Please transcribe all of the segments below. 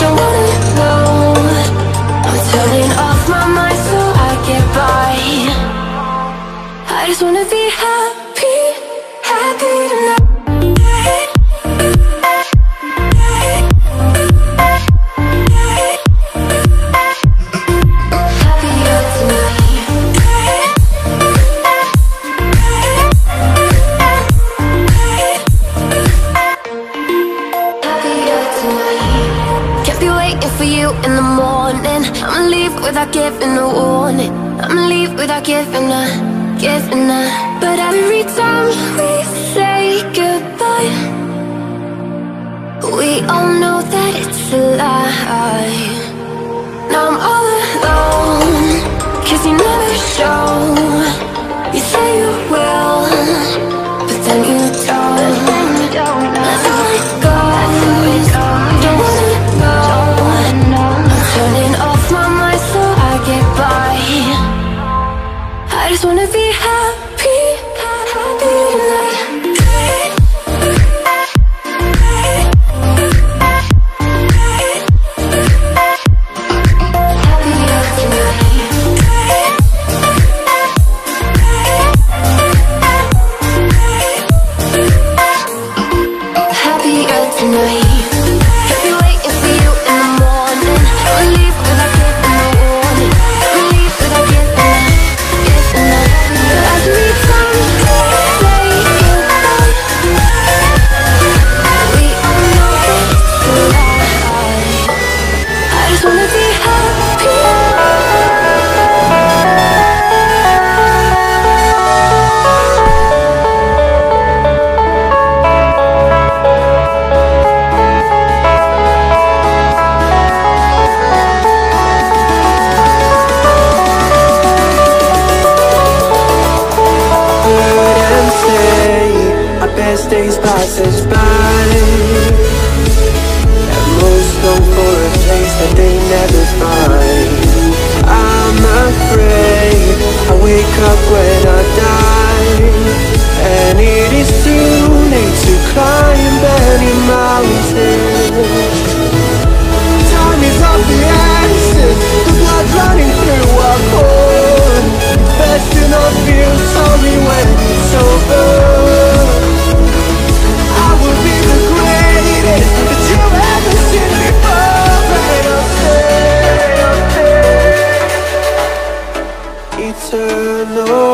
Don't wanna know. I'm turning off my mind so I get by. I just wanna be happy, happy tonight. Without giving a warning, I'ma leave without giving a. But every time we say goodbye, we all know that it's a lie. Now I'm all alone, cause you never show. You say you will, but then you don't. That's how it goes. Don't wanna know. I'm turning off my mind. I just wanna be happy, happy tonight. Happier tonight. Days pass us by, and most go for a place that they never find. I'm afraid I wake up when I die, and it is too late to climb any mountain. Time is of the essence, the blood running through our bones. Best to not feel sorry when it's over. Eternal.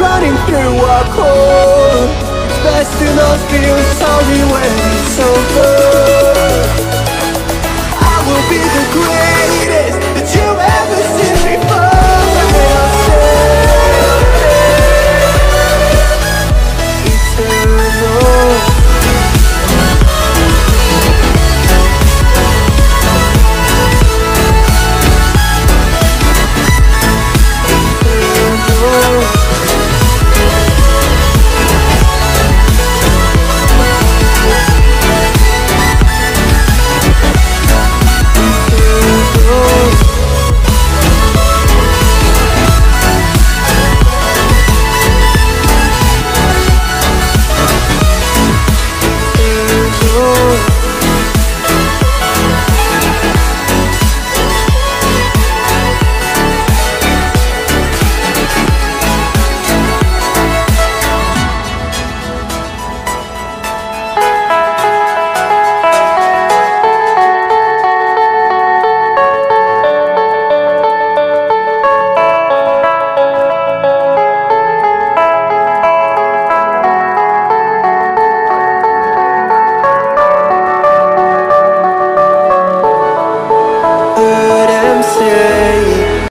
Running through our core, it's best to not feel sorry when